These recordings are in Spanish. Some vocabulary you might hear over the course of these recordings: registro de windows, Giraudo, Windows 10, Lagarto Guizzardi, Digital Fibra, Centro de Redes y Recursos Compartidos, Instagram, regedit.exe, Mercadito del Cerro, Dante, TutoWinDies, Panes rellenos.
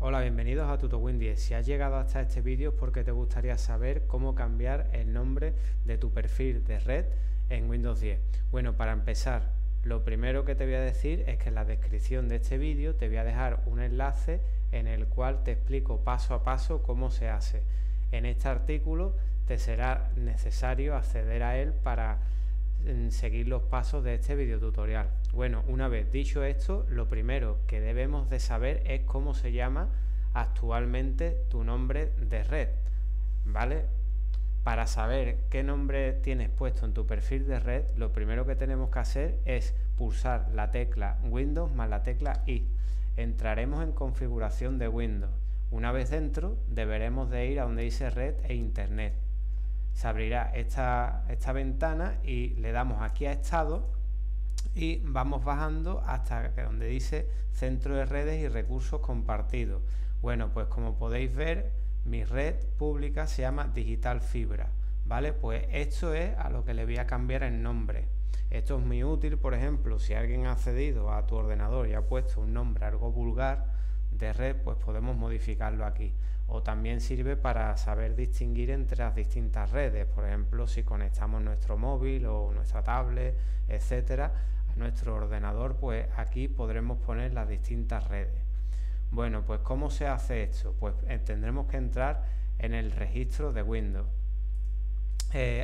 Hola, bienvenidos a TutoWinDies. Si has llegado hasta este vídeo es porque te gustaría saber cómo cambiar el nombre de tu perfil de red en Windows 10. Bueno, para empezar, lo primero que te voy a decir es que en la descripción de este vídeo te voy a dejar un enlace en el cual te explico paso a paso cómo se hace. En este artículo te será necesario acceder a él para seguir los pasos de este video tutorial. Bueno, una vez dicho esto, lo primero que debemos de saber es cómo se llama actualmente tu nombre de red, ¿vale? Para saber qué nombre tienes puesto en tu perfil de red, lo primero que tenemos que hacer es pulsar la tecla Windows más la tecla I. Entraremos en configuración de Windows. Una vez dentro, deberemos de ir a donde dice red e internet. Se abrirá esta ventana y le damos aquí a estado y vamos bajando hasta donde dice centro de redes y recursos compartidos. Bueno, pues como podéis ver, mi red pública se llama Digital Fibra, ¿vale? Pues esto es a lo que le voy a cambiar el nombre. Esto es muy útil, por ejemplo, si alguien ha accedido a tu ordenador y ha puesto un nombre algo vulgar de red, pues podemos modificarlo aquí. O también sirve para saber distinguir entre las distintas redes, por ejemplo, si conectamos nuestro móvil o nuestra tablet, etcétera, a nuestro ordenador, pues aquí podremos poner las distintas redes. Bueno, pues ¿cómo se hace esto? Pues tendremos que entrar en el registro de Windows.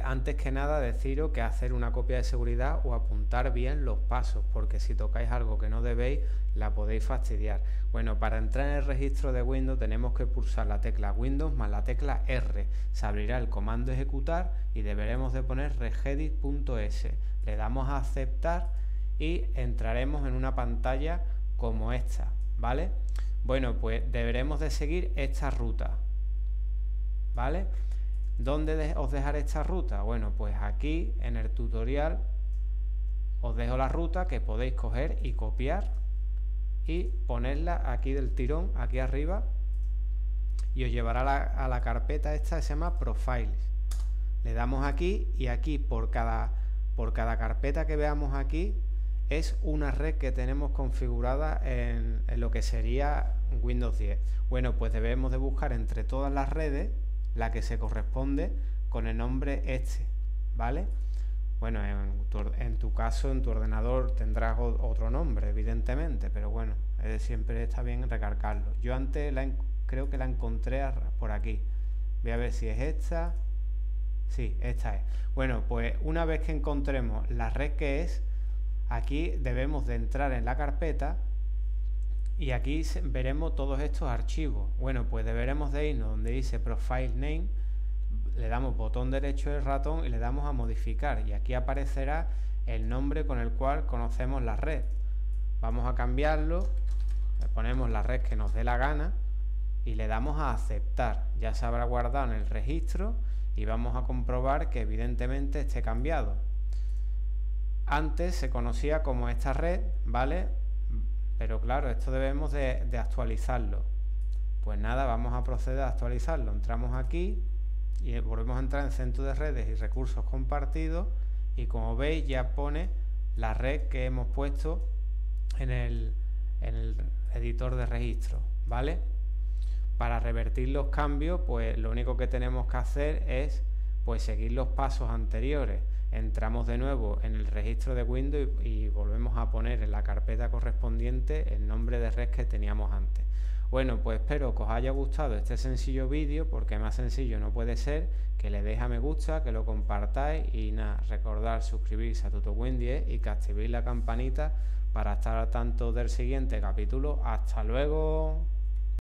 Antes que nada, deciros que hacer una copia de seguridad o apuntar bien los pasos, porque si tocáis algo que no debéis, la podéis fastidiar. Bueno, para entrar en el registro de Windows tenemos que pulsar la tecla Windows más la tecla R. Se abrirá el comando ejecutar y deberemos de poner regedit.exe. Le damos a aceptar y entraremos en una pantalla como esta, ¿vale? Bueno, pues deberemos de seguir esta ruta, ¿vale? ¿Dónde os dejaré esta ruta? Bueno, pues aquí en el tutorial os dejo la ruta que podéis coger y copiar y ponerla aquí del tirón, aquí arriba, y os llevará a la carpeta esta que se llama Profiles. Le damos aquí y aquí por cada carpeta que veamos aquí es una red que tenemos configurada en lo que sería Windows 10. Bueno, pues debemos de buscar entre todas las redes la que se corresponde con el nombre este, ¿vale? Bueno, en tu caso, en tu ordenador tendrás otro nombre, evidentemente, pero bueno, siempre está bien recalcarlo. Yo antes creo que la encontré por aquí. Voy a ver si es esta. Sí, esta es. Bueno, pues una vez que encontremos la red que es, aquí debemos de entrar en la carpeta y aquí veremos todos estos archivos. Bueno, pues deberemos de irnos donde dice Profile Name, le damos botón derecho del ratón y le damos a modificar, y aquí aparecerá el nombre con el cual conocemos la red. Vamos a cambiarlo, le ponemos la red que nos dé la gana y le damos a aceptar. Ya se habrá guardado en el registro y vamos a comprobar que evidentemente esté cambiado. Antes se conocía como esta red, ¿vale? Pero claro, esto debemos de actualizarlo. Pues nada, vamos a proceder a actualizarlo. Entramos aquí y volvemos a entrar en centro de redes y recursos compartidos, y como veis ya pone la red que hemos puesto en el editor de registro, ¿vale? Para revertir los cambios, pues lo único que tenemos que hacer es pues seguir los pasos anteriores. Entramos de nuevo en el registro de Windows y volvemos a poner en la carpeta correspondiente el nombre de red que teníamos antes. Bueno, pues espero que os haya gustado este sencillo vídeo, porque más sencillo no puede ser. Que le deis a me gusta, que lo compartáis y nada, recordad suscribirse a TutoWinDies y que activéis la campanita para estar al tanto del siguiente capítulo. ¡Hasta luego!